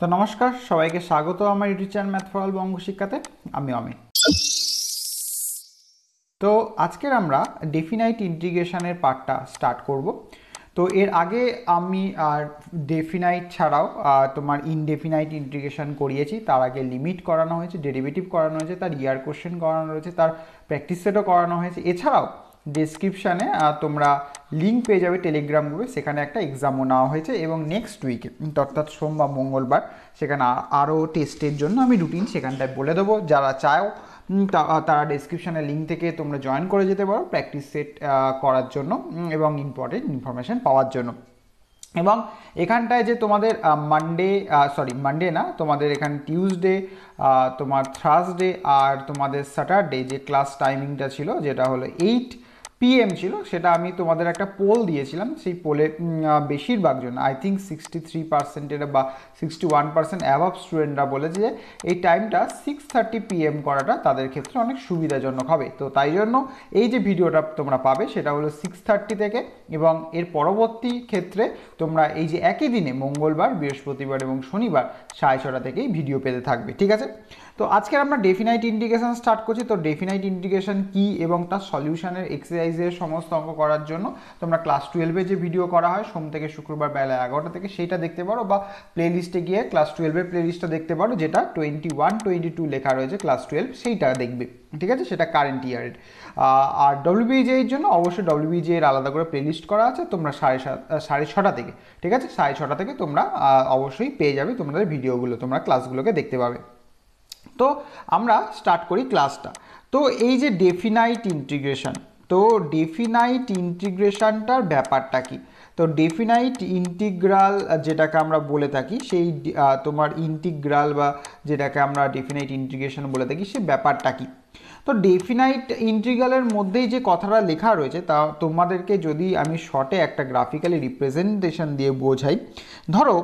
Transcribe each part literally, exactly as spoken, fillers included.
तो नमस्कार सबाई के स्वागत हमारे YouTube channel math for all बंगो शिक्षाते आमी अमित। तो आजकेर आमरा डेफिनाइट इंटीग्रेशनेर पार्टटा स्टार्ट करब। तो एर आगे आमी डेफिनाइट छाड़ाओ तोमार इनडेफिनाइट इंटीग्रेशन करिएছি, तार आगे लिमिट करानो হয়েছে, डेरिवेटिव करानो হয়েছে, তার ইয়ার কোশ্চেন करानो রয়েছে, তার প্র্যাকটিস সেটও करानो হয়েছে। এছাড়াও ডেসক্রিপশনে তোমরা लिंक पे जाओ टेलिग्राम ग्रुपे, सेखाने एक एग्जामो नेওয়া হয়েছে এবং नेक्स्ट उइके अर्थात सोम बा मंगलवार सेखाने आरो टेस्टेर जोन्नो आमी रुटीन सेखानটায় বলে দেব। যারা চাও তারা ডেসক্রিপশনে लिंक থেকে তোমরা জয়েন করে যেতে পারো প্র্যাকটিস সেট করার জন্য এবং ইম্পর্টেন্ট ইনফরমেশন পাওয়ার জন্য। এবং এখানটায় যে তোমাদের मंडे सरि मंडे ना তোমাদের এখানে টিউজডে তোমার থার্সডে আর তোমাদের স্যাটারডে যে ক্লাস টাইমিংটা ছিল যেটা হলো आठ पीएम छिलो सेटा आमी तोमादेर एकटा पोल दिएछिलाम। सेई पोले बेशिरभाग जन I think sixty three percent एर बा सिक्सटी वन पार्सेंट अबाव स्टूडेंटरा बोलेछे जे एई टाइमटा सिक्स थार्टी पीएम कराटा तादेर क्षेत्रे अनेक सुविधाजनक होबे। तो ताई जन्य एई जे भिडियोटा तोमरा पाबे सेटा हलो सिक्स थार्टी थेके एबं एर परवर्ती क्षेत्रे तोमरा एई जे एकी दिने मंगलवार बृहस्पतिवार एबं शनिवार साढ़े छटा थेकेई भिडियो पेते थाकबे। ठीक आछे। तो आजके आमरा डेफिनाइट इंटीग्रेशन स्टार्ट करछि। तो डेफिनाइट इंटीग्रेशन कि एबं तार सल्यूशनेर एक्सरसाइज समस्त अंक करार जोन्नो तोमरा क्लास ट्वेल्वे जो भिडियो करा है सोम थेके शुक्रवार बेला एगारोटा थेके सेटा देखते पारो बा प्लेलिस्टे गिये क्लास ट्वेल्वेर प्लेलिस्टटा देखते पारो जेटा टोयेंटी वन टोयेंटी टू लेखा रयेछे क्लास ट्वेल्व सेटा देखबे। ठीक आछे। सेटा कारेंट इयारेर आर डब्ल्यूबीजे एर जोन्नो अवश्य डब्ल्यूबीजे एर आलादा करे प्लेलिस्ट करा आछे तोमरा साढ़े सात साढ़े छटा थेके ठीक आछे साढ़े छटा थेके तोमरा अवश्यई पेये जाबे तोमरा भिडियोगुलो तोमरा क्लासगुलोके देखते पाबे। तो आमरा स्टार्ट करी क्लासटा। तो एई जे डेफिनाइट इंटीग्रेशन तो डेफिनाइट इंटीग्रेशनटार ব্যাপারটা কি? तो डेफिनाइट इंटीग्राल যেটাকে আমরা বলে থাকি সেই তোমার ইন্টিগ্রাল বা যেটাকে আমরা डेफिनाइट इंटीग्रेशन বলে থাকি সেই ব্যাপারটা কি? तो डेफिनाइट इंटीग्रालेर মধ্যেই যে কথাটা লেখা রয়েছে তা তোমাদেরকে যদি আমি শর্টে একটা গ্রাফিক্যালি रिप्रेजेंटेशन দিয়ে বোঝাই। ধরো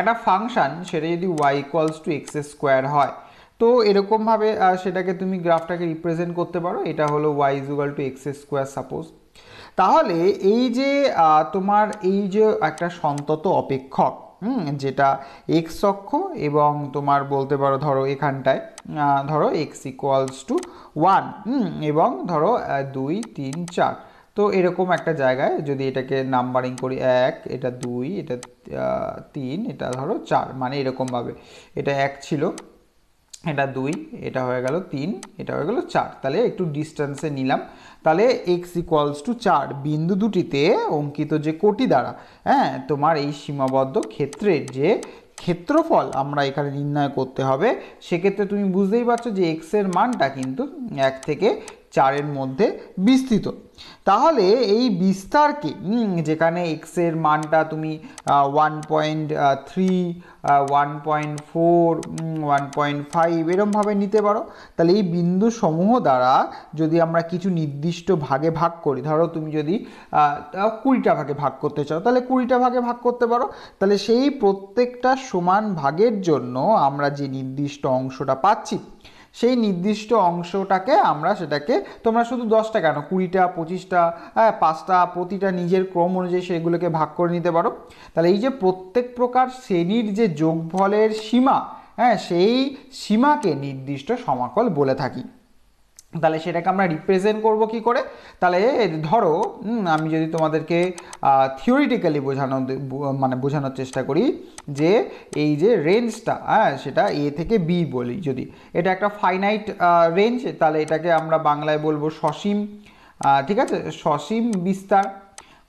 একটা ফাংশন সেটা যদি y equals to x square হয় तो एरकम भावे सेटाके तुमी ग्राफटाके रिप्रेजेंट करते पारो। एटा हलो y equal to x square suppose ताहले एई जे तोमार एई जे एकटा सन्तत अपेक्षक हम्म जेटा एक्स अक्ष एबं तोमार बोलते पारो धरो एखानटाय धरो एक्स इक्वल्स टू वन एबं धरो दुई तीन चार। तो एरकम एकटा जायगाय जोदि एटाके नाम्बारिंग करी एक एटा दुई एटा तीन एटा धरो चार माने एरकम भावे एटा एक छिलो एटा दुई एटा हो गेल तीन एटा हो गेल चार ताहले एकटु डिस्टेंसे निलाम ताहले एक्स इक्वल्स टू चार बिंदु दुटिते अंकित जे कोटि द्वारा हाँ तोमार एई सीमाबद्ध क्षेत्रेर जे क्षेत्रफल आमरा एखाने निर्णय करते हबे से क्षेत्रे तुमि बुझतेई पारछो जे एक्स एर मानटा किन्तु एक थेके चारेर मध्य विस्तृत। ताहले एई विस्तार के जेखाने एक्स एर मानटा तुमी one point three one point four one point five एरम भावे निते पारो ताहले एई बिंदु समूह द्वारा जोदि आमरा किछु निर्दिष्ट भागे भाग करी धरो तुमी जोदि बीसटा भागे भाग करते चाओ ताहले बीसटा भागे भाग करते पारो ताहले सेई प्रत्येकटा समान भागेर जोन्नो आमरा जे निर्दिष्ट अंशटा पाচ্ছি সেই নির্দিষ্ট অংশটাকে আমরা সেটাকে তোমরা শুধু দশটা কেন কুড়িটা পঁচিশটা হ্যাঁ পাঁচটা প্রতিটা নিজের ক্রম অনুযায়ী সেগুলোকে ভাগ করে নিতে পারো। তাহলে এই যে প্রত্যেক প্রকার শ্রেণীর যে যোগফলের সীমা হ্যাঁ সেই সীমাকে নির্দিষ্ট সমাকল বলে থাকি। তাহলে সেটাকে আমরা রিপ্রেজেন্ট করব কি করে? তাহলে ধরো আমি যদি তোমাদেরকে থিওরিটিক্যালি বোঝানো মানে বোঝানোর চেষ্টা করি যে এই যে রেঞ্জটা হ্যাঁ সেটা এ থেকে বি বলি যদি এটা একটা ফাইনাইট রেঞ্জ তাহলে এটাকে আমরা বাংলায় বলবো সসীম। ঠিক আছে। সসীম বিস্তার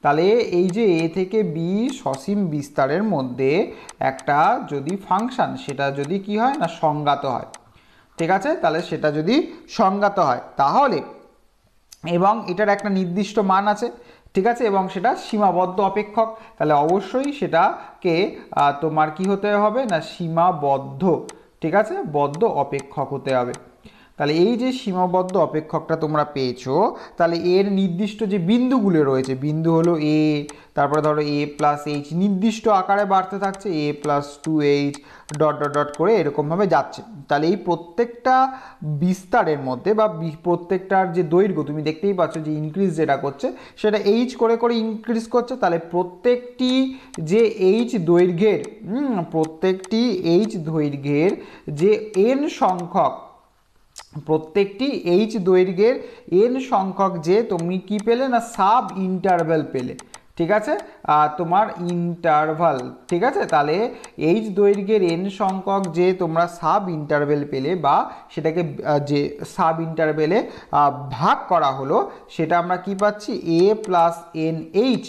তাহলে এই যে এ থেকে বি সসীম বিস্তারের মধ্যে একটা যদি ফাংশন সেটা যদি কি হয় না সংজ্ঞাত হয়। ঠিক আছে। তাহলে সেটা যদি সংজ্ঞাত হয় তাহলে এবং এটার একটা নির্দিষ্ট মান আছে ঠিক আছে এবং সেটা সীমাবদ্ধ অপেক্ষক তাহলে অবশ্যই সেটাকে তোমার কি হতে হবে না সীমাবদ্ধ ঠিক আছে বদ্ধ অপেক্ষক হতে হবে। তাহলে এই যে সীমাবদ্ধ অপেক্ষকটা তোমরা পেয়েছো তাহলে এর নির্দিষ্ট যে বিন্দুগুলো রয়েছে বিন্দু হলো a তারপরে ধরো a প্লাস h নির্দিষ্ট আকারে বাড়তে থাকছে a plus two h dot dot dot করে এরকম ভাবে যাচ্ছে তাহলে এই প্রত্যেকটা বিস্তারের মধ্যে বা প্রত্যেকটার যে দৈর্ঘ্য তুমি দেখতেই পাচ্ছ যে ইনক্রিজ যেটা করছে সেটা h করে করে ইনক্রিজ করছে তাহলে প্রত্যেকটি যে h দৈর্ঘ্যের প্রত্যেকটি h দৈর্ঘ্যের যে n সংখ্যক प्रत्येकटी एच दैर्घ्यर एन संख्यक जे तुम कि पेले ना सब इंटरवल पेले ठीक है तुम्हार इंटरवल ठीक है ताले एच दैर्घ्यर एन संख्यक जे तुम्हारा सब इंटरवल पेले बा सेटाके जे सब इंटरवले भाग करा हलो सेटा आमरा कि पाच्छि a plus n h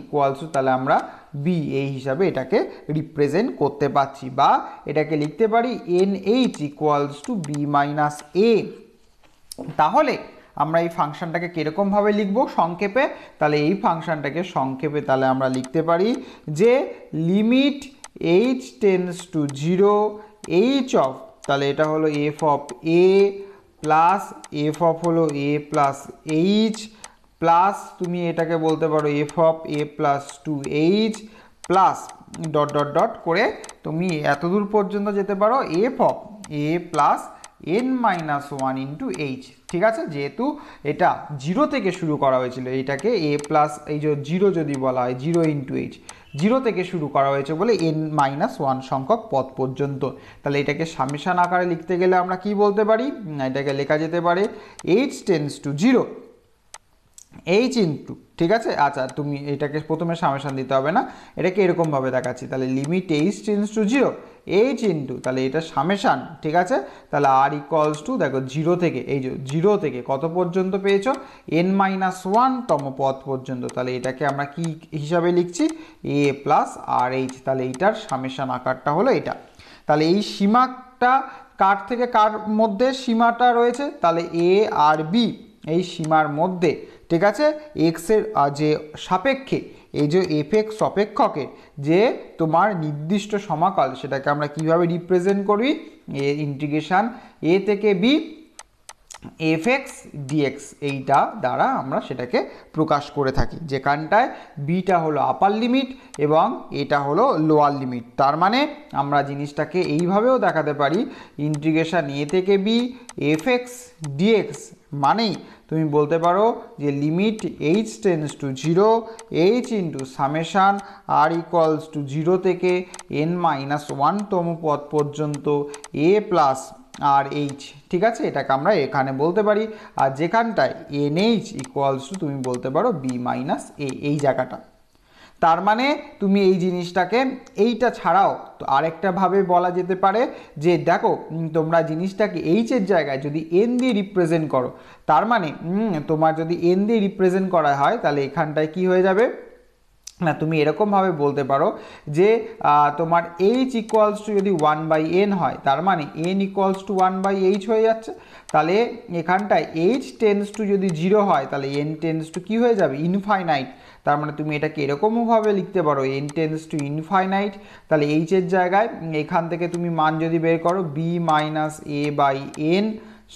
equals to ताले आमरा बी ए हिसाबे एटाके रिप्रेजेंट करते पारछि बा एटाके लिखते पारी n h equals to b minus a ताहले आमरा एई फांगशनटाके किरकम भावे लिखबो संक्षेपे ताहले एई फांगशनटाके संक्षेपे ताहले आमरा लिखते पारी जे limit h tends to zero h of ताहले एटा हलो f of a plus f of हलो ए प्लस एच प्लस तुम ये बोलते पर f of a plus two h plus dot dot dot कर तुम एत दूर पर्यन्त जेते पारो f of a plus n minus one into h ठीक है जेहेतु एटा जीरो थेके शुरू करा होयेछिलो एटाके ए प्लस एई जो जीरो जदि बला हय जीरो इंटू एच जीरो थेके शुरू करा होयेछे बोले एन माइनस वन संख्यक पद पर्यन्त ताहले एटाके सामेशान आकारे लिखते गेले आमरा कि बोलते पारी एटाके लेखा जेते पारे h tends to zero h into ठीक है अच्छा तुम ये प्रथम सामेशान दीते हैं ना एटे एरकम भाव देखा तेल limit h tends to zero h into ताले एटा सामेशान ठीक है ताले आर इक्वल्स टू देखो जीरो थेके जीरो थेके कत पर्यन्त पेयेछो एन माइनस वन तम पद पर्यन्त ताले एटाके आमरा कि हिसाबे लिखछि ए प्लस आर एच ताले एटार सामेशान आकारटा हलो एटा ताले एई सीमाटा कार थेके कार मध्य सीमाटा रयेछे ताले ए आर बी एई सीमार मध्य ठीक है एक्सर जे सपेक्षे ये एफ एक्स अपेक्षक जे तुम्हार निर्दिष्ट समाकल से रिप्रेजेंट करी ए इंटीग्रेशन ए थेके बी एफ एक्स डिएक्स एटा द्वारा आमरा सेटाके प्रकाश करे थाकि जेखानटाय बीटा हलो आपार लिमिट एवं एटा हलो लोअर लिमिट तार माने आमरा जिनिसटाके एइभाबेओ देखाते पारी इंटीग्रेशन ए थेके बी एफ एक्स डिएक्स माने तुमी बोलते पारो जे limit h tends to zero h into summation r equals to zero थेके एन माइनस वन तम पद पर्यन्त ए प्लस आर एच ठीक है ये एखे बोलते पारी और जेखानटाय एन एच इक्वल्स टू तुम बोलते पारो बी माइनस ए जैगाटा तार माने तुम ये जिनिसटाके एइटा छाड़ाओ तो आरेकटा भावे बला जेते पारे जे देखो तोमरा जिनिसटाके एच एर जायगाय जदि एन दिए रिप्रेजेंट करो तार माने तोमार जदि एन दिए रिप्रेजेंट करा हय ताहले एखानटाय कि हये जाबे ना तुम एरकम भावे बोलते पारो जे तोमार एच इक्वल्स टू यदि वन बाई एन हय तार माने n equals to one by h हये जाच्छे ताहले एखानटाय एच टेंड्स टू यदि जिरो हय ताहले एन टेंड्स टू कि हये जाबे इनफाइनाइट तार माने तुम एटाके एरकम भावे लिखते पारो एन टेंड्स टू इनफाइनाइट ताहले एच एर जायगाय एखान थेके तुम मान जदि बेर करो b minus a by n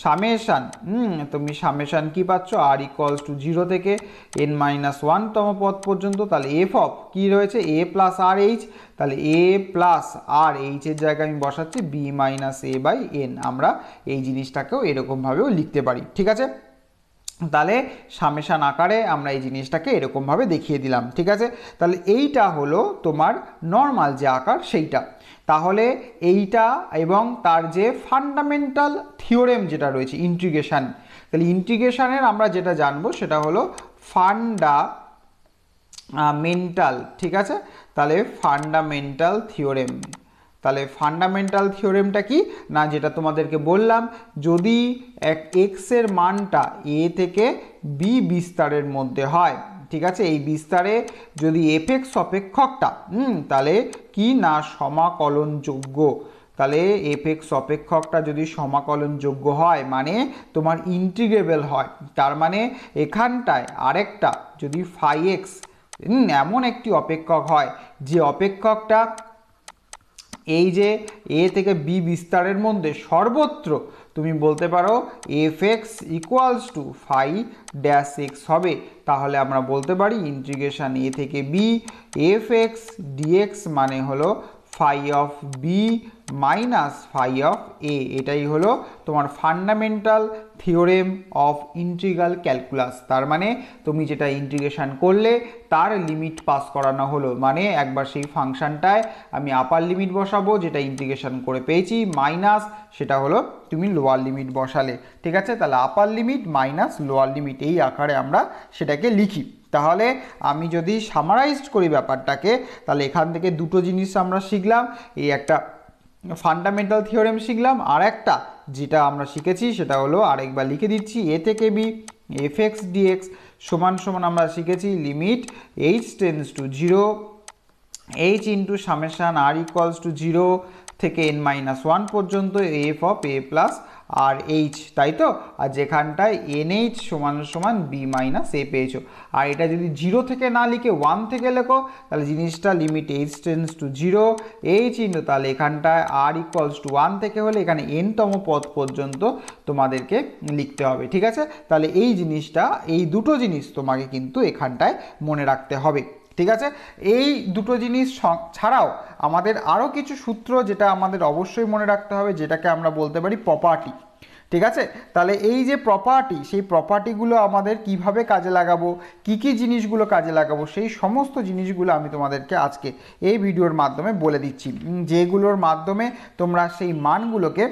summation तुम सामेशान कि पाच्छ आर इक्वल्स टू जिरो थेके एन माइनस वन तम पद पर्यन्त ताहले एफ अफ कि रयेछे ए प्लस आर एच ताहले ए प्लस आर एच एर जायगाय आमि बसाच्छि b minus a by n आमरा एई जिनिसटाकेओ एरकम भावेओ लिखते पारी ठीक आछे তাহলে সামেশান আকারে আমরা এই জিনিসটাকে এরকম ভাবে দেখিয়ে দিলাম ঠিক আছে তাহলে এইটা হলো তোমার নরমাল যে আকার সেইটা তাহলে এইটা এবং তার যে ফান্ডামেন্টাল থিওরেম যেটা রয়েছে ইন্টিগ্রেশন তাহলে ইন্টিগ্রেশনের আমরা যেটা জানবো সেটা হলো ফান্ডামেন্টাল ঠিক আছে তাহলে ফান্ডামেন্টাল থিওরেম ताले फंडामेंटल थियोरेमटा कि ना जेटा तुम्हादेरके बोल्लाम जदि एक एक्सर मानटा ए थेके बी विस्तारेर मध्य हय ठीक आछे एई विस्तारे जदि एफ एक्स अपेक्षकटा ताले कि ना समाकलनयोग्य ताले एफ एक्स अपेक्षकटा जदि समाकलनयोग्य हय माने तुम्हार इंटीग्रेबल हय तार माने एखानटाय आरेकटा जदि फाइ एक्स एमन एकटी अपेक्षक हय जे अपेक्षकटा ये ए थेके बी विस्तारेर मध्य सर्वत्र तुमी बोलते पारो F x equals to five dash x होबे। ताहले आमरा बोलते पारी इंटीग्रेशन ए थेके बी एफ एक्स डिएक्स माने हलो phi of B minus phi of ए। एटाई हलो तुम्हार fundamental theorem of integral calculus. तार माने तुमी जेटा इंटीग्रेशन करले तार लिमिट पास कराना हलो, माने एकबार सेई फांगशनटाय आमी आपार लिमिट बसाबो जेटा इंटीग्रेशन करे पेयेछि माइनस सेटा हलो तुमी लोयार लिमिट बसाले। ठीक आछे, ताहले upper limit minus lower limit एई आकारे आमरा सेटाके लिखी। ताहले आमी जोदि सामाराइज करी ब्यापारटाके ताहले एखान थेके दुटो जिनिस आमरा शिखलाम, एई एकटा ফান্ডামেন্টাল থিওরেম শিখলাম আর একটা যেটা আমরা শিখেছি সেটা হলো আরেকবার লিখে দিচ্ছি এ থেকে বি এফ এক্স ডিএক্স সমান সমান আমরা শিখেছি limit h tends to zero h into summation r equals to zero থেকে এন মাইনাস ওয়ান পর্যন্ত f of a plus r h, তাই তো। আর যেখানটায় এন এইচ সমান সমান বি মাইনাস এ পেয়েছো। আর এটা যদি জিরো থেকে না লিখে ওয়ান থেকে লেখো তাহলে জিনিসটা limit h tends to zero h into, তাহলে এখানটায় আর ইকুয়ালস টু ওয়ান থেকে হলে এখানে এনতম পদ পর্যন্ত তোমাদেরকে লিখতে হবে। ঠিক আছে, তাহলে এই জিনিসটা এই দুটো জিনিস তোমাকে কিন্তু এখানটায় মনে রাখতে হবে। ঠিক আছে, এই দুটো জিনিস ছাড়াও আমাদের আরও কিছু সূত্র যেটা আমাদের অবশ্যই মনে রাখতে হবে, যেটাকে আমরা বলতে পারি প্রপার্টি। ঠিক আছে, তাহলে এই যে প্রপার্টি, সেই প্রপার্টিগুলো আমাদের কিভাবে কাজে লাগাবো, কি কি জিনিসগুলো কাজে লাগাবো, সেই সমস্ত জিনিসগুলো আমি তোমাদেরকে আজকে এই ভিডিওর মাধ্যমে বলে দিচ্ছি, যেগুলোর মাধ্যমে তোমরা সেই মানগুলোকে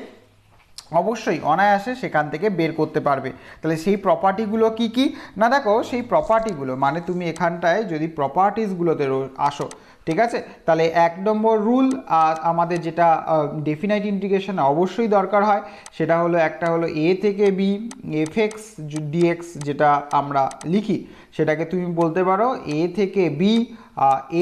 অবশ্যই অনায়াসে সেখান থেকে বের করতে পারবে। তাহলে সেই প্রপার্টিগুলো কি কি না দেখো, সেই প্রপার্টিগুলো মানে তুমি এখানটায় যদি প্রপার্টিসগুলোতে আসো, ঠিক আছে, তাহলে এক নম্বর রুল আর আমাদের যেটা ডেফিনাইট ইন্টিগ্রেশন অবশ্যই দরকার হয় সেটা হলো একটা হলো এ থেকে বি এফ এক্স ডিএক্স যেটা আমরা লিখি সেটাকে তুমি বলতে পারো এ থেকে বি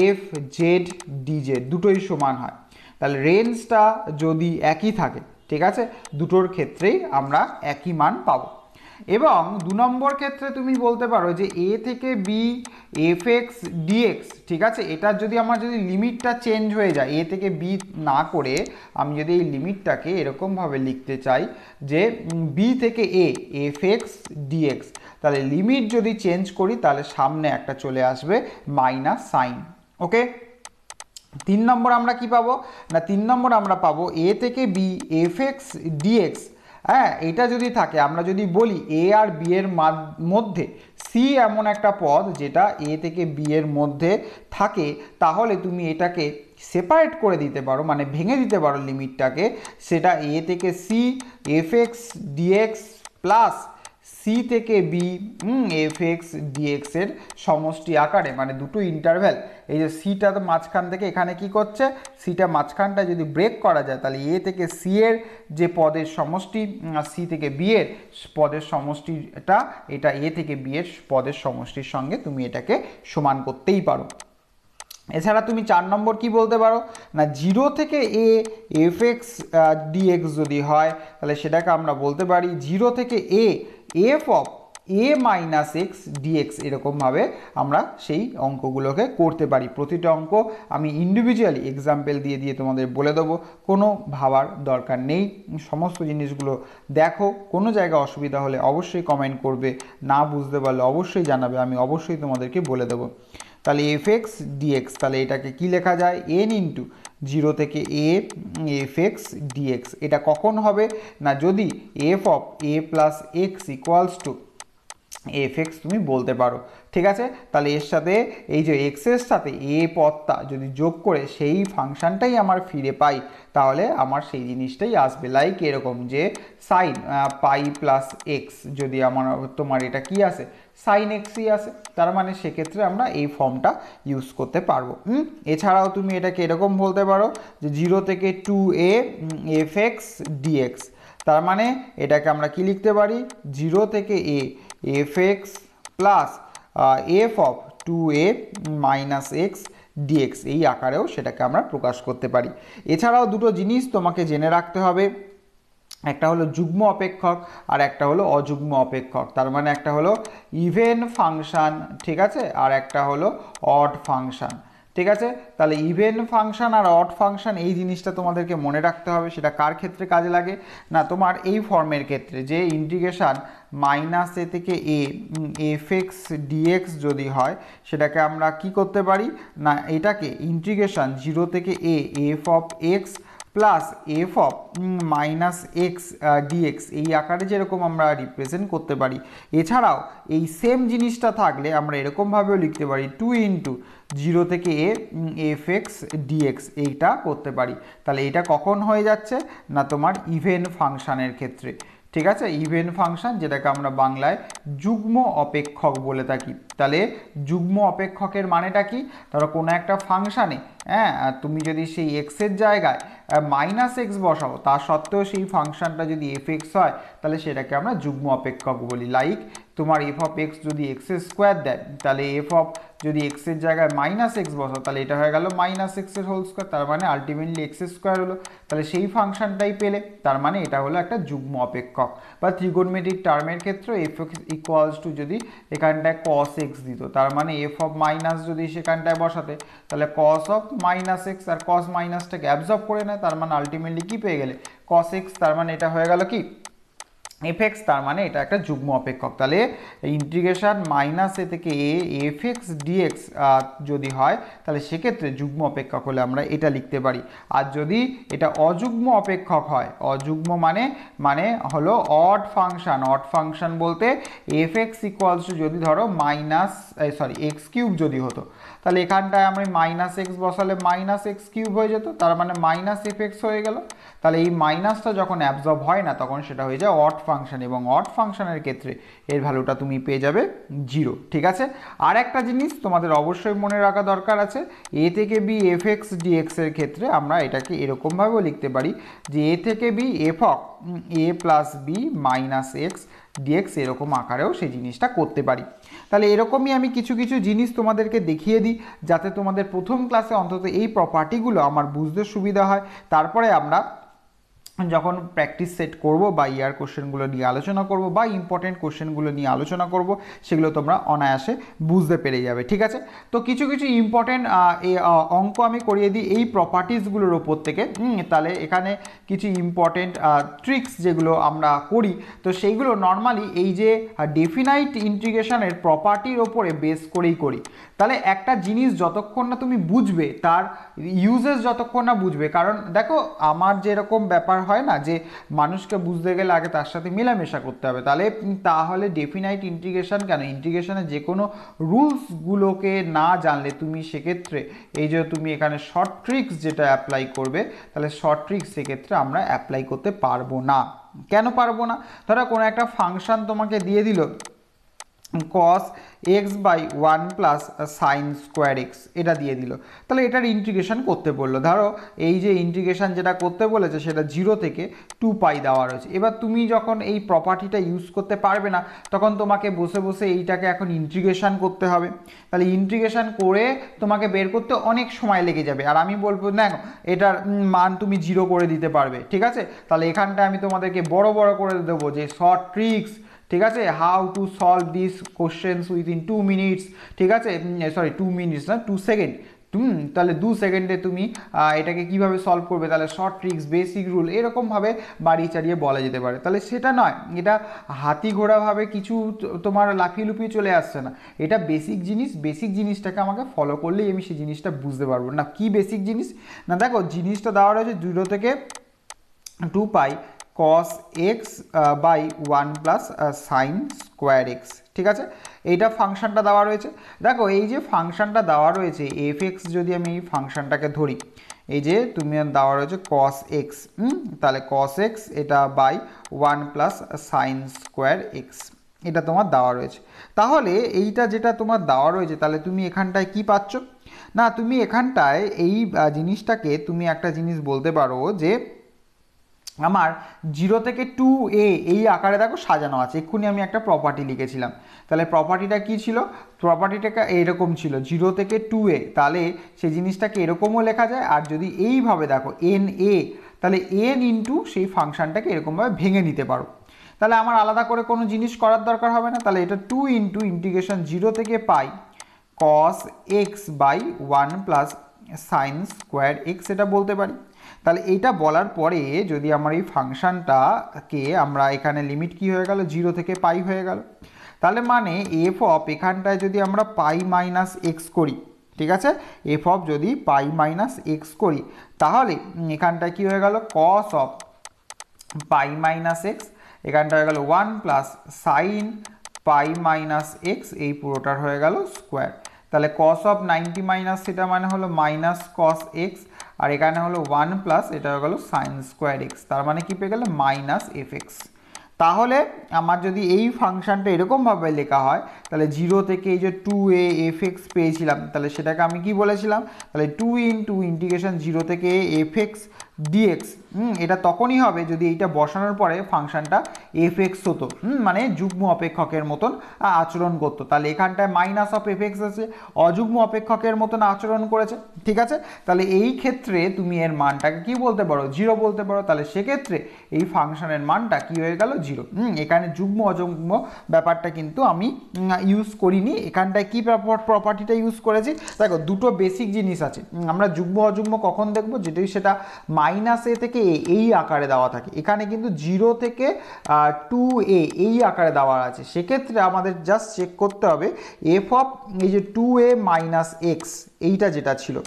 এফ জেড ডিজেড দুটোই সমান হয়, তাহলে রেঞ্জটা যদি একই থাকে, ঠিক আছে, দুটোর ক্ষেত্রেই আমরা একই মান পাবো। এবং দু নম্বর ক্ষেত্রে তুমি বলতে পারো যে এ থেকে বি এফ এক্স ডিএক্স, ঠিক আছে, এটার যদি আমার যদি লিমিটটা চেঞ্জ হয়ে যায়, এ থেকে বি না করে আমি যদি এই লিমিটটাকে এরকমভাবে লিখতে চাই যে বি থেকে এ এফ এক্স ডিএক্স, তাহলে লিমিট যদি চেঞ্জ করি তাহলে সামনে একটা চলে আসবে মাইনাস সাইন। ওকে, তিন নম্বর আমরা কি পাবো না, তিন নম্বর আমরা পাবো এ থেকে বি এফ এক্স ডিএক্স, হ্যাঁ, এটা যদি থাকে আমরা যদি বলি এ আর বি এর মধ্যে সি এমন একটা পদ যেটা এ থেকে বি এর মধ্যে থাকে, তাহলে তুমি এটাকে সেপারেট করে দিতে পারো, মানে ভেঙে দিতে পারো লিমিটটাকে, সেটা এ থেকে c f x dx plus c থেকে বি এফ এক্স ডিএক্সের সমষ্টি আকারে, মানে দুটো ইন্টারভ্যাল, এই যে সিটা তো মাঝখান থেকে এখানে কি করছে, সিটা মাঝখানটা যদি ব্রেক করা যায় তাহলে এ থেকে সি এর যে পদের সমষ্টি, সি থেকে বি এর পদের সমষ্টিটা এটা এ থেকে বি এর পদের সমষ্টির সঙ্গে তুমি এটাকে সমান করতেই পারো। এছাড়া তুমি চার নম্বর কি বলতে পারো না, জিরো থেকে এ এফ এক্স ডিএক্স যদি হয় তাহলে সেটাকে আমরা বলতে পারি জিরো থেকে a f of a minus x dx, এরকমভাবে আমরা সেই অঙ্কগুলোকে করতে পারি। প্রতিটা অঙ্ক আমি ইন্ডিভিজুয়ালি এক্সাম্পল দিয়ে দিয়ে তোমাদের বলে দেবো, কোনো ভাবার দরকার নেই, সমস্ত জিনিসগুলো দেখো, কোনো জায়গায় অসুবিধা হলে অবশ্যই কমেন্ট করবে, না বুঝতে পারলে অবশ্যই জানাবে, আমি অবশ্যই তোমাদেরকে বলে দেবো। তাহলে এফ এক্স ডিএক্স, তাহলে এটাকে কী লেখা যায় এন ইন্টু জিরো থেকে এ এফ এক্স ডিএক্স, এটা কখন হবে না যদি f of a plus x equals to f x তুমি বলতে পারো। ঠিক আছে, তাহলে এর সাথে এই যে এক্সের সাথে এ পদটা যদি যোগ করে সেই ফাংশানটাই আমার ফিরে পাই, তাহলে আমার সেই জিনিসটাই আসবে, লাইক এরকম যে সাইন পাই প্লাস এক্স, যদি আমার তোমার এটা কি আসে সাইন এক্সই আসে, তার মানে সেক্ষেত্রে আমরা এই ফর্মটা ইউজ করতে পারবো। এছাড়াও তুমি এটাকে এরকম বলতে পারো যে জিরো থেকে two a f x dx, তার মানে এটাকে আমরা কি লিখতে পারি জিরো থেকে a f x plus f of two a minus x dx, এই আকারেও সেটাকে আমরা প্রকাশ করতে পারি। এছাড়াও দুটো জিনিস তোমাকে জেনে রাখতে হবে, একটা হলো যুগ্ম অপেক্ষক আর একটা হলো অযুগ্ম অপেক্ষক, তার মানে একটা হলো ইভেন ফাংশান, ঠিক আছে, আর একটা হলো অড ফাংশান। ठीक है ताहले इवेन फांगशन और अड फांगशन ये जिनिसटा तोमादेरके मने राखते होबे सेटा कार क्षेत्रे काजे लागे ना तोमार ए फर्मेर क्षेत्रे जे इंटीग्रेशन माइनस ए थेके ए एफ एक्स डिएक्स जदि हय सेटाके आमरा कि करते पारी ना एटाके इंटीग्रेशन जिरो थेके a f of x plus f of minus x dx ये आकारे जेरकम आमरा रिप्रेजेंट करते पारी एछाड़ाओ ये सेम जिनिसटा थाकले आमरा एरकम भाबेओ लिखते पारी टू इंटू जीरो থেকে এ एफ एक्स डिएक्स এইটা করতে পারি তাহলে এটা কখন হয়ে যাচ্ছে না তোমার ইভেন ফাংশনের ক্ষেত্রে ঠিক আছে ইভেন ফাংশন যেটাকে আমরা বাংলায় যুগ্ম অপেক্ষক বলে থাকি তাহলে যুগ্ম অপেক্ষকের মানেটা কি ধরো কোনো একটা ফাংশনে হ্যাঁ তুমি যদি সেই x এর জায়গায় -x বসাও তার সত্ত্বেও সেই ফাংশনটা যদি f(x) হয় তাহলে সেটাকে আমরা যুগ্ম অপেক্ষক বলি লাইক তোমার f(x) যদি x স্কোয়ার দেয় তাহলে f অফ যদি x এর জায়গায় -x বসাও তাহলে এটা হয়ে গেল -x এর হোল স্কয়ার তার মানে আলটিমেটলি x স্কয়ার হলো তাহলে সেই ফাংশনটাই পেলে তার মানে এটা হলো একটা যুগ্ম অপেক্ষক বা ত্রিকোণমিতিক টার্মের ক্ষেত্রে f(x) = যদি এখানটায় cos x দিত তার মানে f অফ - যদি সেখানটায় বসাতে তাহলে cos অফ माइनस एक्स और कस माइनस टाके एब्जर्व करे ना तार माने आल्टिमेटली कि पेये गेले कस एक्स तार माने एटा हये गेल कि एफ एक्स तार माने एटा एकटा जुग्म अपेक्षक ताहले इंटीग्रेशन माइनस ए थेके ए एफ एक्स डिएक्स जदि हय ताहले सेई क्षेत्रे जुग्म अपेक्षक होले आमरा एटा लिखते पारी आर जदि एटा अजुग्म अपेक्षक हय अजुग्म माने माने हलो अड फांगशन अड फांगशन बोलते एफ एक्स इक्वल्स जदि धरो माइनस सरि एक्स किऊब जदि हतो তাহলে এখানটায় আমি মাইনাস এক্স বসালে মাইনাস এক্স কিউব হয়ে যেত তার মানে মাইনাস এফ এক্স হয়ে গেল তাহলে এই মাইনাসটা যখন অ্যাবজর্ব হয় না তখন সেটা হয়ে যায় অড ফাংশন এবং অড ফাংশনের ক্ষেত্রে এর ভ্যালুটা তুমি পেয়ে যাবে জিরো ঠিক আছে আর একটা জিনিস তোমাদের অবশ্যই মনে রাখা দরকার আছে এ থেকে বি এফ এক্স ডিএক্স এর ক্ষেত্রে আমরা এটাকে এরকমভাবেও লিখতে পারি যে এ থেকে b f of a plus b minus x dx এরকম আকারেও সেই জিনিসটা করতে পারি তাহলে এরকমই আমি কিছু কিছু জিনিস তোমাদেরকে দেখিয়ে দিই যাতে তোমাদের প্রথম ক্লাসে অন্তত এই প্রপার্টিগুলো আমার বুঝতে সুবিধা হয় তারপরে আমরা যখন প্র্যাকটিস সেট করব বা ইয়ার কোশ্চেনগুলো নিয়ে আলোচনা করব বা ইম্পর্টেন্ট কোশ্চেনগুলো নিয়ে আলোচনা করব সেগুলো তোমরা অনায়াসে বুঝতে পেরে যাবে ঠিক আছে তো কিছু কিছু ইম্পর্টেন্ট অঙ্ক আমি করিয়ে দিই এই প্রপার্টিজগুলোর উপর থেকে তাহলে এখানে কিছু ইম্পর্টেন্ট ট্রিক্স যেগুলো আমরা করি তো সেইগুলো নর্মালি এই যে ডেফিনাইট ইন্টিগ্রেশনের প্রপার্টির ওপরে বেস করেই করি তাহলে একটা জিনিস যতক্ষণ না তুমি বুঝবে তার ইউজেস যতক্ষণ না বুঝবে কারণ দেখো আমার যেরকম ব্যাপার হয় না যে মানুষকে বুঝতে গেলে আগে তার সাথে মেলামেশা করতে হবে তাহলে তাহলে ডেফিনাইট ইন্টিগ্রেশন কেন ইন্টিগ্রেশনের যে কোনো রুলসগুলোকে না জানলে তুমি সেক্ষেত্রে এই যে তুমি এখানে শর্ট ট্রিক্স যেটা অ্যাপ্লাই করবে তাহলে শর্ট ট্রিক্স সেক্ষেত্রে আমরা অ্যাপ্লাই করতে পারবো না কেন পারবো না ধরো কোনো একটা ফাংশন তোমাকে দিয়ে দিল cos x by one plus sin square x এটা দিয়ে দিল তাহলে এটার ইন্টিগ্রেশন করতে বললো ধরো এই যে ইন্টিগ্রেশন যেটা করতে বলেছে সেটা জিরো থেকে টু পাই দেওয়া রয়েছে এবার তুমি যখন এই প্রপার্টিটা ইউজ করতে পারবে না তখন তোমাকে বসে বসে এইটাকে এখন ইন্টিগ্রেশন করতে হবে তাহলে ইন্টিগ্রেশন করে তোমাকে বের করতে অনেক সময় লেগে যাবে আর আমি বলবো না এটার মান তুমি জিরো করে দিতে পারবে ঠিক আছে তাহলে এখানটা আমি তোমাদেরকে বড় বড় করে দেবো যে শর্ট ট্রিক্স ঠিক আছে how to solve this questions within two minutes ঠিক আছে সরি টু মিনিটস না টু সেকেন্ড হুম তাহলে দু সেকেন্ডে তুমি এটাকে কিভাবে সলভ করবে তাহলে শর্ট ট্রিক্স বেসিক রুল এরকমভাবে বাড়ি চাড়িয়ে বলা যেতে পারে তাহলে সেটা নয় এটা হাতি ঘোড়াভাবে কিছু তোমার লাফিয়ে লুপিয়ে চলে আসছে না এটা বেসিক জিনিস বেসিক জিনিসটাকে আমাকে ফলো করলেই আমি সেই জিনিসটা বুঝতে পারবো না কি বেসিক জিনিস না দেখো জিনিসটা দেওয়া রয়েছে জিরো থেকে two pi cos x uh, by one plus uh, sin square x ठीक है এইটা ফাংশনটা দেওয়া রয়েছে দেখো এই যে ফাংশনটা দেওয়া রয়েছে এফ এক্স যদি আমি এই ফাংশনটাকে ধরি এই যে তুমি দেওয়া রয়েছে cos x তাহলে cos x এটা by one plus sin square x এটা তোমার দেওয়া রয়েছে তাহলে এইটা যেটা তোমার দেওয়া রয়েছে তাহলে তুমি এখানটায় কি পাচ্ছ না তুমি এখানটায় এই জিনিসটাকে তুমি একটা জিনিস বলতে পারো যে আমার জিরো থেকে টু এ এই আকারে দেখো সাজানো আছে এক্ষুনি আমি একটা প্রপার্টি লিখেছিলাম তাহলে প্রপার্টিটা কি ছিল প্রপার্টিটা এরকম ছিল জিরো থেকে টু এ তাহলে সেই জিনিসটাকে এরকমও লেখা যায় আর যদি এইভাবে দেখো এন এ তাহলে এন ইন্টু সেই ফাংশনটাকে এরকমভাবে ভেঙে নিতে পারো তাহলে আমার আলাদা করে কোনো জিনিস করার দরকার হবে না তাহলে এটা টু ইন্টু ইন্টিগ্রেশন জিরো থেকে pi cos x by one plus sign square x एटा बोलते पारी। ताहले एटा बोलार परे जोदि आमार फांगशनटा के आमरा एखाने लिमिट कि हये गेलो जीरो थेके पाई हये गेलो ताहले माने एफ अफ एखानटाय जोदि आमरा पाई माइनस एक्स करी ठीक आछे एफ अफ जोदि पाई माइनस एक्स करी ताहले एखानटा कि हये गेलो cos of pi minus x एखानटा हये गेलो one plus sign pi minus x एई पुरोटार हये गेलो स्क्वायर ताहले कस अफ नाइनटी माइनस सेटा माने हलो माइनस कस एक्स और एखाने हलो वन प्लस एटा हो गेलो साइन स्क्वायर एक्स तार माने कि पे गेलो माइनस एफ एक्स। ताहले आमार जोदि एई फांगशनटा एरकम भावे लेखा हय ताहले जीरो थेके एई जे टू ए एफ एक्स पेयेछिलाम ताहले सेटाके आमि कि बोलेछिलाम ताहले टू इनटू इंटीग्रेशन जीरो थेके एफ एक्स डिएक्स एटा तखोनी होबे जोदि एटा बसानोर परे फांगशनटा एफ एक्स हतो माने जुग्म अपेक्षकेर मतन आचरण करतो ताहले एखानटाय माइनस अफ एफ एक्स आछे अजुग्म अपेक्षकेर मतन आचरण करेछे ठीक आछे ताहले एई क्षेत्रे तुमि एर मानटाके कि बोलते पारो जीरो बोलते पारो ताहले सेई क्षेत्रे एई फांगशनेर मानटा कि हये गेल जीरो। एखाने जुग्म अजुग्म ब्यापारटा किन्तु आमि इउज करिनि एखानटाय कि प्रपार्टीटा इउज करेछि देखो दुटो बेसिक जिनिस आछे आमरा जुग्म अजुग्म कखन देखबो जेटा सेटा माइनस ए थेके ए आकारे देवा थाके एखाने किन्तु जीरो थेके टू ए एई आकारे देवा आछे सेक्षेत्रे आमादेर जस्ट चेक करते होबे एफ अफ एई जे टू ए माइनस एक्स एइटा जेटा छिलो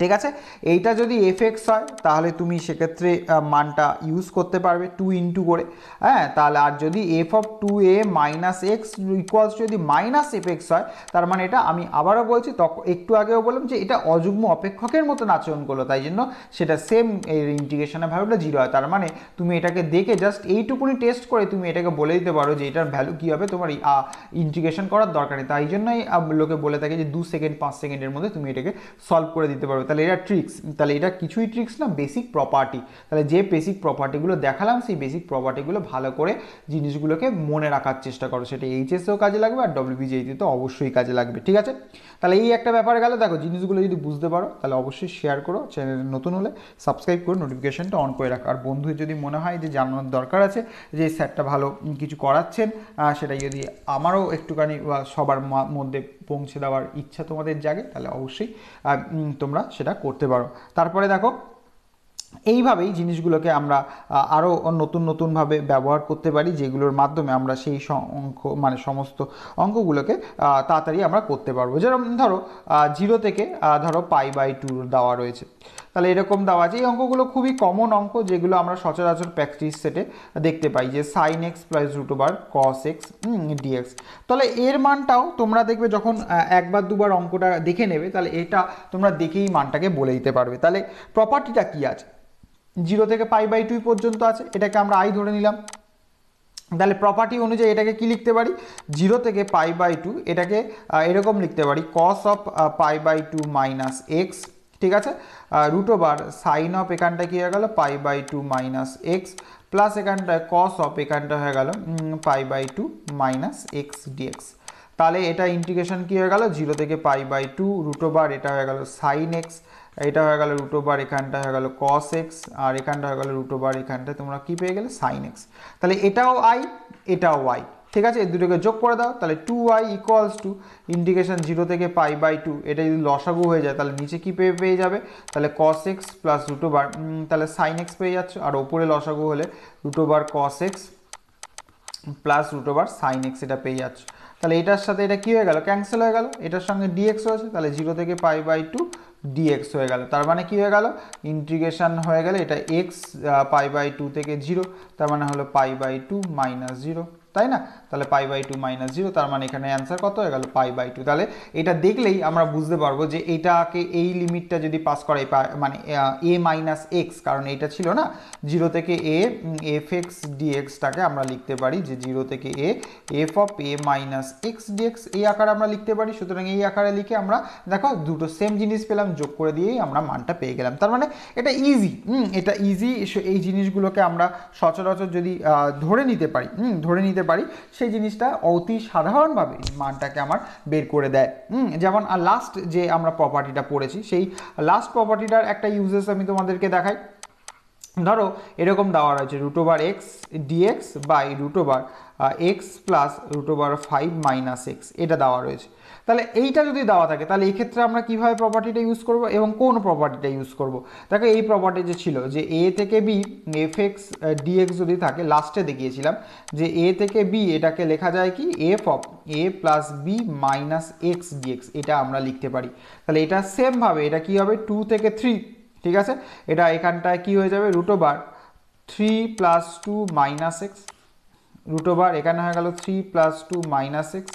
ठीक आछे एइटा जोदि एफ एक्स हय ताहले तुमि सेक्षेत्रे मानटा इउज करते पारबे टू इनटू करे हाँ ताहले आर जोदि f of two a minus x equals जोदि माइनस एफ एक्स हय तार माने एटा आमि आबारो बोलछि एकटू आगेओ बोललाम जे एटा अजुग्म अपेक्षकेर मतो आचरण करलो ताई जोन्नो सेटा सेम एर इंटीग्रेशनेर भ्यालुटा जीरो हय तार माने तुमि एटाके देखे जस्ट एइटुकुनि टेस्ट करे तुमि एटाके बोले दिते पारो जे एटार भ्यालु कि हबे तोमार इंटीग्रेशन करार दरकार नेই ताई जोन्नोই लोके बोले थाके जे दो सेकेंड पाँच सेकेंडेर मध्ये तुमि एटाके सल्व करे दिते তাহলে এটা ট্রিক্স তাহলে এটা কিছুই ট্রিক্স না বেসিক প্রপার্টি তাহলে যে বেসিক প্রপার্টিগুলো দেখালাম সেই বেসিক প্রপার্টিগুলো ভালো করে জিনিসগুলোকে মনে রাখার চেষ্টা করো সেটা এইচএসও কাজে লাগবে আর ডব্লিউবিজেইতে তো অবশ্যই কাজে লাগবে ঠিক আছে। তাহলে এই একটা ব্যাপার গেল দেখো জিনিসগুলো যদি বুঝতে পারো তাহলে অবশ্যই শেয়ার করো চ্যানেলে নতুন হলে সাবস্ক্রাইব করে নোটিফিকেশনটা অন করে রাখো আর বন্ধু যদি মনে হয় যে জানার দরকার আছে যে স্যারটা ভালো কিছু করাচ্ছেন সেটা যদি আমারও একটুখানি সবার মধ্যে পৌঁছে দেওয়ার ইচ্ছা তোমাদের জাগে তাহলে অবশ্যই তোমরা সেটা করতে পারো। তারপরে দেখো এইভাবেই জিনিসগুলোকে আমরা আরও নতুন নতুনভাবে ব্যবহার করতে পারি যেগুলোর মাধ্যমে আমরা সেই অঙ্ক মানে সমস্ত অঙ্কগুলোকে তাড়াতাড়ি আমরা করতে পারবো যেরকম ধরো জিরো থেকে ধরো পাই বাই টু দেওয়া রয়েছে তাহলে এরকম দেওয়া আছে এই অঙ্কগুলো খুবই কমন অঙ্ক যেগুলো আমরা সচরাচর প্র্যাকটিস সেটে দেখতে পাই যে sine x plus root over cos x dx তাহলে এর মানটাও তোমরা দেখবে যখন একবার দুবার অঙ্কটা দেখে নেবে তাহলে এটা তোমরা দেখেই মানটাকে বলে দিতে পারবে। তাহলে প্রপার্টিটা কী আছে জিরো থেকে পাই বাই টু পর্যন্ত আছে এটাকে আমরা আই ধরে নিলাম তাহলে প্রপার্টি অনুযায়ী এটাকে কি লিখতে পারি জিরো থেকে পাই বাই টু এটাকে এরকম লিখতে পারি cos of pi by two minus x ঠিক আছে রুট ওভার সাইন অফ এখানটা কি হয়ে গেল pi by two minus x plus এখানটায় কস অফ এখানটা হয়ে গেল pi by two minus x dx তাহলে এটা ইন্টিগ্রেশন কি হয়ে গেল জিরো থেকে pi by two root over এটা হয়ে গেল সাইন এক্স এটা হয়ে গেল রুট ওভার এখানটা হয়ে গেল কস এক্স আর এখানটা হয়ে গেল রুট ওভার এখানটা তোমরা কী পেয়ে গেলে সাইন এক্স তাহলে এটাও আই এটাও আই ঠিক আছে এই দুটোকে যোগ করে দাও তাহলে two I equals two integration zero থেকে পাই বাই টু এটা যদি লসাগু হয়ে যায় তাহলে নিচে কী পেয়ে পেয়ে যাবে তাহলে cos x plus root over তাহলে সাইন এক্স পেয়ে যাচ্ছ আর ওপরে লসাগু হলে root over cos x plus root over sine x এটা পেয়ে যাচ্ছ তাহলে এটার সাথে এটা কী হয়ে গেল ক্যান্সেল হয়ে গেল এটার সঙ্গে ডিএক্স হয়েছে তাহলে জিরো থেকে পাই বাই টু ডিএক্স হয়ে গেল তার মানে কি হয়ে গেল ইন্টিগ্রেশন হয়ে গেলে এটা এক্স পাই বাই টু থেকে জিরো তার মানে হলো pi by two minus zero তাই না তাহলে pi by two minus zero তার মানে এখানে অ্যান্সার কত হয়ে গেল পাই বাই টু। তাহলে এটা দেখলেই আমরা বুঝতে পারবো যে এটাকে এই লিমিটটা যদি পাস করাই মানে এ মাইনাস এক্স কারণ এটা ছিল না জিরো থেকে এ এফ এক্স ডিএক্সটাকে আমরা লিখতে পারি যে জিরো থেকে a f of a minus x dx এই আকারে আমরা লিখতে পারি সুতরাং এই আকারে লিখে আমরা দেখো দুটো সেম জিনিস পেলাম যোগ করে দিয়েই আমরা মানটা পেয়ে গেলাম তার মানে এটা ইজি এটা ইজি এই জিনিসগুলোকে আমরা সচরাচর যদি ধরে নিতে পারি ধরে নিতে পারি সেই জিনিসটা অতি সাধারণভাবে মানটাকে আমার বের করে দেয় যেমন আর লাস্ট যে আমরা প্রপার্টিটা পড়েছি সেই লাস্ট প্রপার্টিটার একটা ইউজেস আমি তোমাদেরকে দেখাই ধরো এরকম দেওয়া আছে root over x dx by root over x plus root over five minus x এটা দেওয়া রয়েছে। তাহলে এইটা যদি দেওয়া থাকে তাহলে এক্ষেত্রে আমরা কীভাবে প্রপার্টিটা ইউজ করব এবং কোন প্রপার্টিটা ইউজ করব। দেখো এই প্রপার্টি যে ছিল যে এ থেকে বি এফ এক্স ডিএক্স যদি থাকে, লাস্টে দেখিয়েছিলাম যে এ থেকে বি এটাকে লেখা যায় কি f of a plus b minus x dx, এটা আমরা লিখতে পারি। তাহলে এটা সেমভাবে এটা কী হবে টু থেকে থ্রি, ঠিক আছে, এটা এখানটায় কি হয়ে যাবে root over three plus two minus x, root over এখানে হয়ে গেল three plus two minus x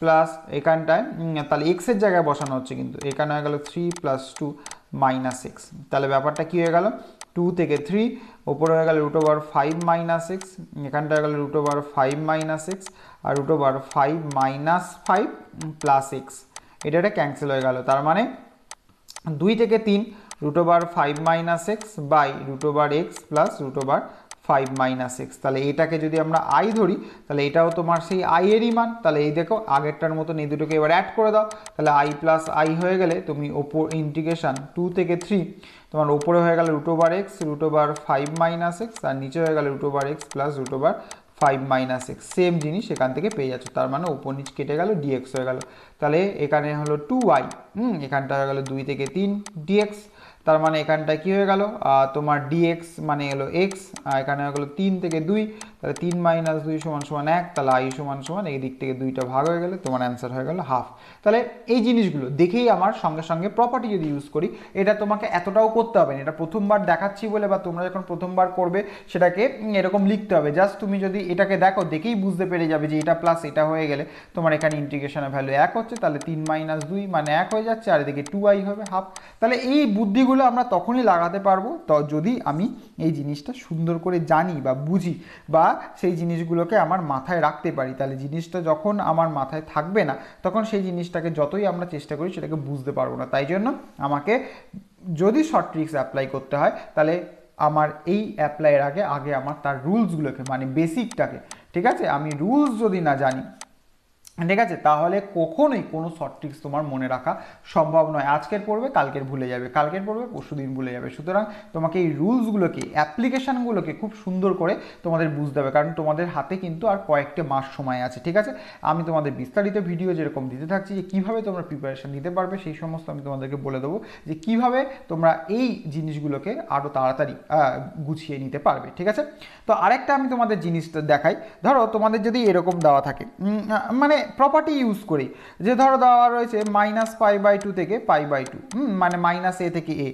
plus এখানটায় তাহলে এক্সের জায়গায় বসানো হচ্ছে, কিন্তু এখানে হয়ে গেল three plus two minus x. তাহলে ব্যাপারটা কী হয়ে গেল টু থেকে থ্রি, ওপরে হয়ে গেল root over five minus x, এখানটা হয়ে গেল root over five minus x আর root over five minus five plus x, এটা একটা ক্যান্সেল হয়ে গেল। তার মানে দুই থেকে তিন root over five minus x by root over x plus root over five minus x. তাহলে এটাকে যদি আমরা আই ধরি তাহলে এটাও তোমার সেই আইয়েরই মান, তাহলে এই দেখো আগেরটার মতন এই দুটোকে এবার অ্যাড করে দাও, তাহলে আই প্লাস আই হয়ে গেলে তুমি ওপর ইন্টিগ্রেশন টু থেকে থ্রি তোমার ওপরে হয়ে গেল root over x root over five minus x আর নিচে হয়ে গেল root over x plus root over five minus x, same জিনিস এখান থেকে পেয়ে যাচ্ছ। তার মানে ওপর নিচ কেটে গেল ডিএক্স হয়ে গেল, তাহলে এখানে হলো টু আই, হুম এখানটা হয়ে গেল দুই থেকে তিন ডিএক্স, তার মানে এখানটা কি হয়ে গেল তোমার ডিএক্স মানে হলো এক্স, এখানে হয়ে গেলো তিন থেকে দুই, তাহলে তিন মাইনাস দুই সমান সমান এক, তাহলে আই সমান সমান এই দিক থেকে দুইটা ভাগ হয়ে গেলে তোমার অ্যান্সার হয়ে গেল হাফ। তাহলে এই জিনিসগুলো দেখেই আমার সঙ্গে সঙ্গে প্রপার্টি যদি ইউজ করি, এটা তোমাকে এতটাও করতে হবে না, এটা প্রথমবার দেখাচ্ছি বলে বা তোমরা যখন প্রথমবার করবে সেটাকে এরকম লিখতে হবে। জাস্ট তুমি যদি এটাকে দেখো দেখেই বুঝতে পেরে যাবে যে এটা প্লাস এটা হয়ে গেলে তোমার এখানে ইন্টিগ্রেশনের ভ্যালু এক হচ্ছে, তাহলে তিন মাইনাস দুই মানে এক হয়ে যাচ্ছে আর এদিকে টু আই হবে হাফ। তাহলে এই বুদ্ধিগুলো আমরা তখনই লাগাতে পারবো তো যদি আমি এই জিনিসটা সুন্দর করে জানি বা বুঝি বা সেই জিনিসগুলোকে আমার মাথায় রাখতে পারি। তাহলে জিনিসটা যখন আমার মাথায় থাকবে না তখন সেই জিনিসটাকে যতই আমরা চেষ্টা করি সেটাকে বুঝতে পারবো না। তাই জন্য আমাকে যদি শর্ট ট্রিক্স অ্যাপ্লাই করতে হয় তাহলে আমার এই অ্যাপ্লাইয়ের আগে আগে আমার তার রুলসগুলোকে মানে বেসিকটাকে, ঠিক আছে, আমি রুলস যদি না জানি, ঠিক আছে, তাহলে কখনোই কোনো শর্ট ট্রিক্স তোমার মনে রাখা সম্ভব নয়। আজকের পড়বে কালকের ভুলে যাবে, কালকের পড়বে পরশুদিন ভুলে যাবে। সুতরাং তোমাকে এই রুলসগুলোকে অ্যাপ্লিকেশানগুলোকে খুব সুন্দর করে তোমাদের বুঝতে হবে, কারণ তোমাদের হাতে কিন্তু আর কয়েকটা মাস সময় আছে, ঠিক আছে। আমি তোমাদের বিস্তারিত ভিডিও যেরকম দিতে থাকছি যে কীভাবে তোমরা প্রিপারেশান নিতে পারবে সেই সমস্ত আমি তোমাদেরকে বলে দেবো যে কিভাবে তোমরা এই জিনিসগুলোকে আরও তাড়াতাড়ি গুছিয়ে নিতে পারবে, ঠিক আছে। তো আরেকটা আমি তোমাদের জিনিসটা দেখাই, ধরো তোমাদের যদি এরকম দেওয়া থাকে মানে প্রপার্টি ইউজ করি যে ধরো দেওয়া রয়েছে মাইনাস পাই বাই টু থেকে পাই বাই টু, হুম মানে মাইনাস এ থেকে a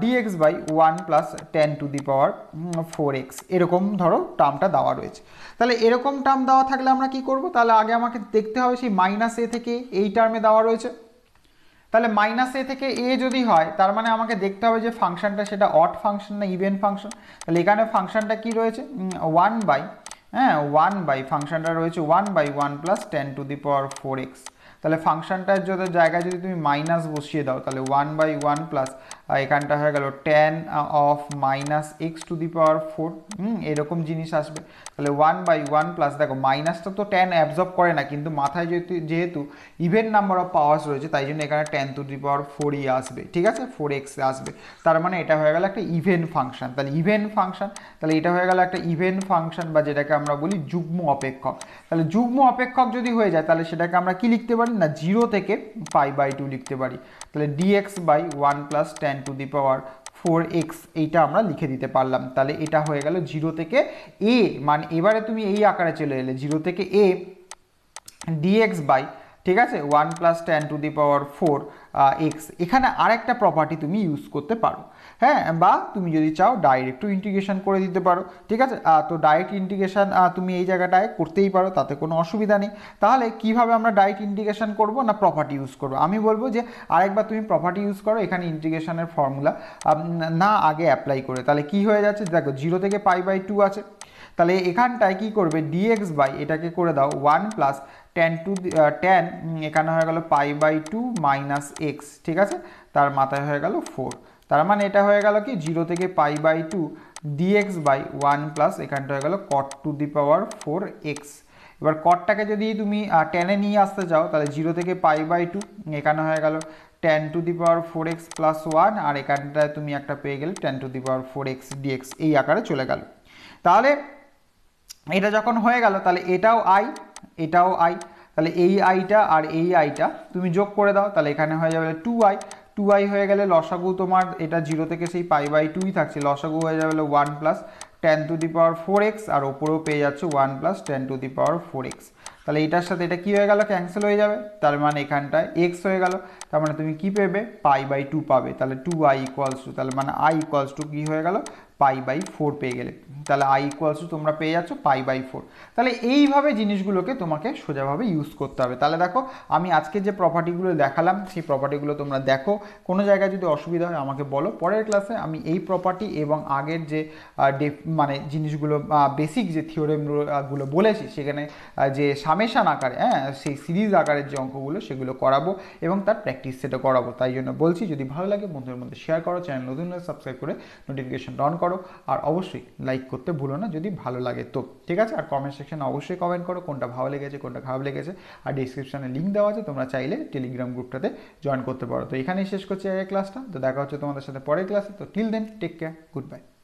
dx by one plus ten to the power four x, এরকম ধরো টার্মটা দেওয়া রয়েছে। তাহলে এরকম টার্ম দেওয়া থাকলে আমরা কি করব, তাহলে আগে আমাকে দেখতে হবে সেই মাইনাস এ থেকে এই টার্মে দেওয়া রয়েছে, তাহলে মাইনাস এ থেকে এ যদি হয় তার মানে আমাকে দেখতে হবে যে ফাংশনটা সেটা অড ফাংশন না ইভেন ফাংশন। তাহলে এখানে ফাংশনটা কি রয়েছে ওয়ান বাই, হ্যাঁ ওয়ান বাই ফাংশানটা রয়েছে one by one plus ten to the power four x. তাহলে ফাংশানটার যদি জায়গায় যদি তুমি মাইনাস বসিয়ে দাও তাহলে ওয়ান বাই ওয়ান প্লাস এখানটা হয়ে গেল ten of minus x to the power four, হুম এরকম জিনিস আসবে। তাহলে ওয়ান বাই ওয়ান প্লাস দেখো মাইনাসটা তো টেন অ্যাবজর্ব করে না, কিন্তু মাথায় যেহেতু যেহেতু ইভেন নাম্বার অফ পাওয়ার্স রয়েছে তাই জন্য এখানে টেন টু দি পাওয়ার ফোরই আসবে, ঠিক আছে, ফোর এক্স আসবে। তার মানে এটা হয়ে গেল একটা ইভেন ফাংশান, তাহলে ইভেন ফাংশান তাহলে এটা হয়ে গেল একটা ইভেন ফাংশান বা যেটাকে আমরা বলি যুগ্ম অপেক্ষক। তাহলে যুগ্ম অপেক্ষক যদি হয়ে যায় তাহলে সেটাকে আমরা কী লিখতে পারি না জিরো থেকে পাই বাই টু লিখতে পারি। তাহলে dx by one plus ten to the power four x এইটা আমরা লিখে দিতে পারলাম। তাহলে এটা হয়ে গেল জিরো থেকে এ, মানে এবারে তুমি এই আকারে চলে এলে জিরো থেকে এ ডিএক্স বাই, ঠিক আছে, one plus ten to the power four x. এখানে আরেকটা প্রপার্টি তুমি ইউজ করতে পারো, হ্যাঁ, বা তুমি যদি চাও ডাইরেক্ট ইন্টিগ্রেশন করে দিতে পারো, ঠিক আছে। তো ডাইরেক্ট ইন্টিগ্রেশন তুমি এই জায়গাটায় করতেই পারো, তাতে কোনো অসুবিধা নেই। তাহলে কিভাবে আমরা ডাইরেক্ট ইন্টিগ্রেশন করব না প্রপার্টি ইউজ করব, আমি বলবো যে আরেকবার তুমি প্রপার্টি ইউজ করো এখানে ইন্টিগ্রেশনের ফর্মুলা না আগে অ্যাপ্লাই করে। তাহলে কি হয়ে যাচ্ছে দেখো জিরো থেকে পাই বাই টু আছে, তাহলে এখানটায় কি করবে ডিএক্স বাই এটাকে করে দাও one plus ten to ten এখানে হয়ে গেল pi by two minus x, ঠিক আছে, তার মাথায় হয়ে গেল ফোর। তার মানে এটা হয়ে গেল কি জিরো থেকে pi by two dx by one plus এখানটা হয়ে গেল cot to the power four x. এবার কটটাকে যদি তুমি টেনে নিয়ে আসতে চাও তাহলে জিরো থেকে পাই বাই টু এখানে হয়ে গেল ten to the power four x plus one আর এখানটায় তুমি একটা পেয়ে গেলে ten to the power four x dx এই আকারে চলে গেল। তাহলে এটা যখন হয়ে গেল তাহলে এটাও আই এটাও আই তাহলে এই আইটা আর এই আইটা তুমি যোগ করে দাও তাহলে এখানে হয়ে যাবে টু আই টু আই হয়ে গেলে লসাগু তোমার এটা জিরো থেকে সেই পাই বাই টুই থাকছে লসাগু হয়ে যাবে one plus ten to the power four x আর ওপরেও পেয়ে যাচ্ছে one plus ten to the power four x তাহলে এটার সাথে এটা কী হয়ে গেল ক্যান্সেল হয়ে যাবে তার মানে এখানটায় এক্স হয়ে গেল তার মানে তুমি কী পেবে পাই বাই টু পাবে তাহলে টু আই ইকুয়ালস টু তাহলে মানে আই ইকুয়ালস টু কী হয়ে গেল পাই বাই ফোর পেয়ে গেলে তাহলে আই ইকুয়ালস টু তোমরা পেয়ে যাচ্ছ পাই বাই ফোর। তাহলে এইভাবে জিনিসগুলোকে তোমাকে সোজাভাবে ইউজ করতে হবে। তাহলে দেখো আমি আজকে যে প্রপার্টিগুলো দেখালাম সেই প্রপার্টিগুলো তোমরা দেখো কোনো জায়গায় যদি অসুবিধা হয় আমাকে বলো পরের ক্লাসে আমি এই প্রপার্টি এবং আগের যে ডেফ মানে জিনিসগুলো বেসিক যে থিওরেমগুলো বলেছি সেখানে যে সামেশান আকারে হ্যাঁ সেই সিরিজ আকারের যে অঙ্কগুলো সেগুলো করাবো এবং তার প্র্যাকটিস সেটা করাবো। তাই জন্য বলছি যদি ভালো লাগে বন্ধুদের মধ্যে শেয়ার করো চ্যানেল নতুন হলে সাবস্ক্রাইব করে নোটিফিকেশন অন করো আর অবশ্যই লাইক করতে ভুলো না যদি ভালো লাগে তো ঠিক আছে আর কমেন্ট সেকশানে অবশ্যই কমেন্ট করো কোনটা ভালো লেগেছে কোনটা খারাপ লেগেছে আর ডিসক্রিপশানে লিঙ্ক দেওয়া আছে তোমরা চাইলে টেলিগ্রাম গ্রুপটাতে জয়েন করতে পারো। তো এখানেই শেষ করছি আগের ক্লাসটা তো দেখা হচ্ছে তোমাদের সাথে পরের ক্লাসে তো till then take care good bye.